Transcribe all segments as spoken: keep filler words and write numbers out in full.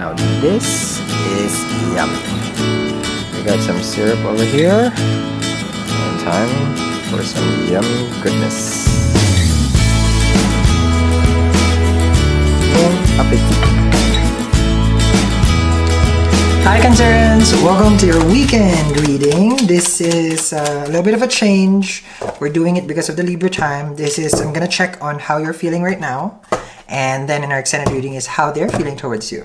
Now this is yummy. We got some syrup over here. And time for some yum goodness. Bon appetit. Hi Cancerans! Welcome to your weekend reading. This is a little bit of a change. We're doing it because of the Libra time. This is, I'm gonna check on how you're feeling right now. And then in our extended reading is how they're feeling towards you.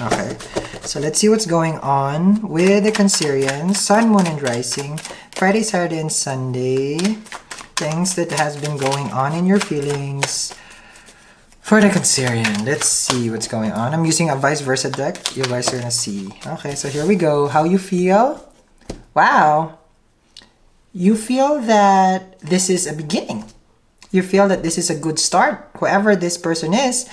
Okay, so let's see what's going on with the Cancerians. Sun, Moon, and Rising. Friday, Saturday, and Sunday. Things that has been going on in your feelings. For the Cancerian, let's see what's going on. I'm using a vice versa deck. You guys are gonna see. Okay, so here we go. How you feel? Wow. You feel that this is a beginning. You feel that this is a good start. Whoever this person is,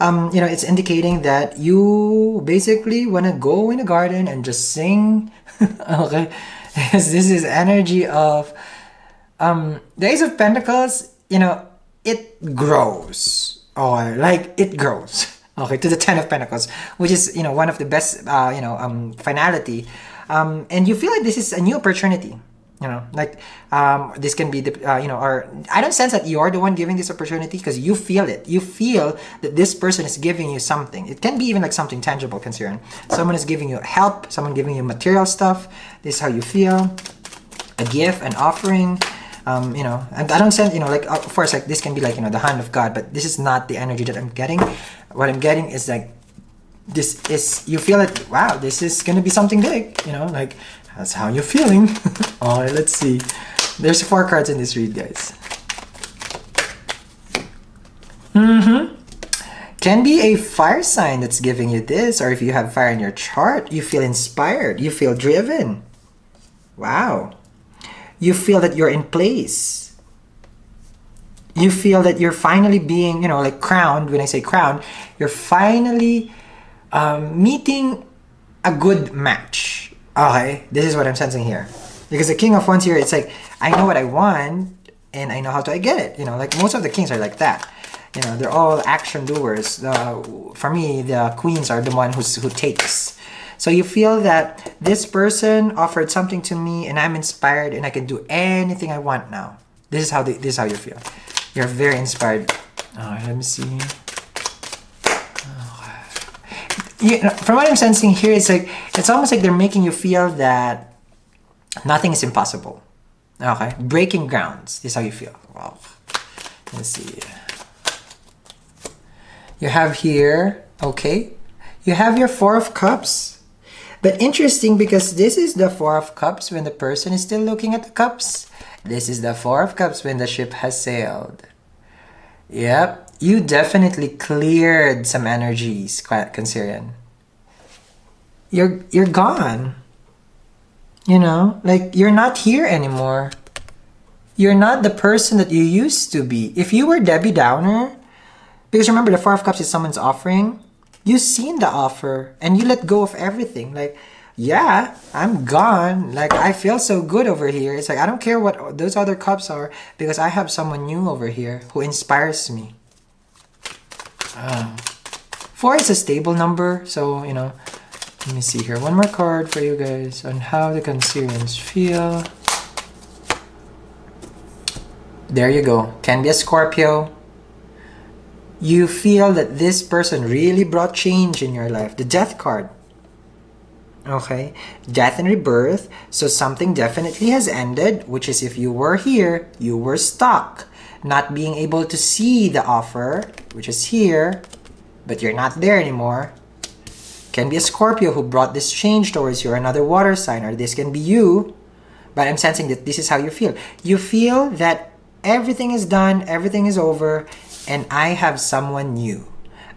um, you know, it's indicating that you basically wanna go in the garden and just sing. Okay, this is energy of um, the Ace of Pentacles. You know, it grows. Or like it grows, okay, to the Ten of Pentacles, which is, you know, one of the best, uh, you know, um, finality. Um, and you feel like this is a new opportunity, you know, like um, this can be, the, uh, you know, or I don't sense that you're the one giving this opportunity because you feel it. You feel that this person is giving you something. It can be even like something tangible, Cancerian. Someone is giving you help, someone giving you material stuff. This is how you feel, a gift, an offering. Um, you know, and I don't sense, you know, like, of course, like, this can be like, you know, the hand of God, but this is not the energy that I'm getting. What I'm getting is like, this is, you feel like, wow, this is going to be something big, you know, like, that's how you're feeling. All right, let's see. There's four cards in this read, guys. Mm-hmm. Can be a fire sign that's giving you this, or if you have fire in your chart, you feel inspired, you feel driven. Wow. You feel that you're in place. You feel that you're finally being, you know, like crowned. When I say crowned, you're finally um, meeting a good match. Okay, this is what I'm sensing here. Because the King of Wands here, it's like, I know what I want and I know how to I get it. You know, like most of the kings are like that. You know, they're all action doers. Uh, for me, the queens are the one who's, who takes. So you feel that this person offered something to me and I'm inspired and I can do anything I want now. This is how the, this is how you feel. You're very inspired. Oh, let me see. Oh. You know, from what I'm sensing here, it's like, it's almost like they're making you feel that nothing is impossible. Okay, breaking grounds. This is how you feel. Wow. Let's see. You have here, okay. You have your Four of Cups. But interesting because this is the Four of Cups when the person is still looking at the cups. This is the Four of Cups when the ship has sailed. Yep, you definitely cleared some energies, Cancerian. You're, you're gone. You know, like you're not here anymore. You're not the person that you used to be. If you were Debbie Downer, because remember the Four of Cups is someone's offering. You've seen the offer and you let go of everything. Like, yeah, I'm gone. Like, I feel so good over here. It's like, I don't care what those other cups are because I have someone new over here who inspires me. Um, four is a stable number. So, you know, let me see here. One more card for you guys on how the Cancerians feel. There you go. Can be a Scorpio. You feel that this person really brought change in your life. The Death card. Okay. Death and rebirth. So something definitely has ended, which is if you were here, you were stuck. Not being able to see the offer, which is here, but you're not there anymore. Can be a Scorpio who brought this change towards you, or another water sign, or this can be you. But I'm sensing that this is how you feel. You feel that everything is done, everything is over, and I have someone new.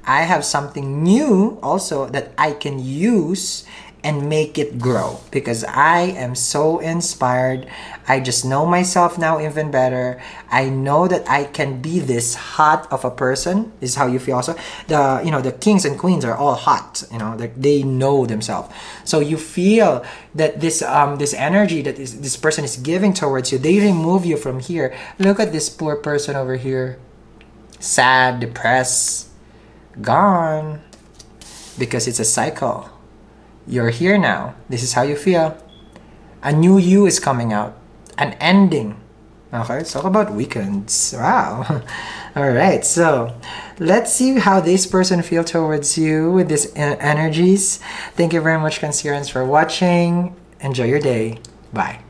I have something new also that I can use and make it grow because I am so inspired. I just know myself now even better. I know that I can be this hot of a person. This is how you feel also. The, you know, the kings and queens are all hot. You know, like they know themselves. So you feel that this um this energy that is, this person is giving towards you, they remove you from here. Look at this poor person over here. Sad, depressed, gone. because it's a cycle. You're here now. This is how you feel. A new you is coming out. An ending. Okay, let's talk about weekends. Wow. Alright, so let's see how this person feels towards you with these energies. Thank you very much, Cancerans, for watching. Enjoy your day. Bye.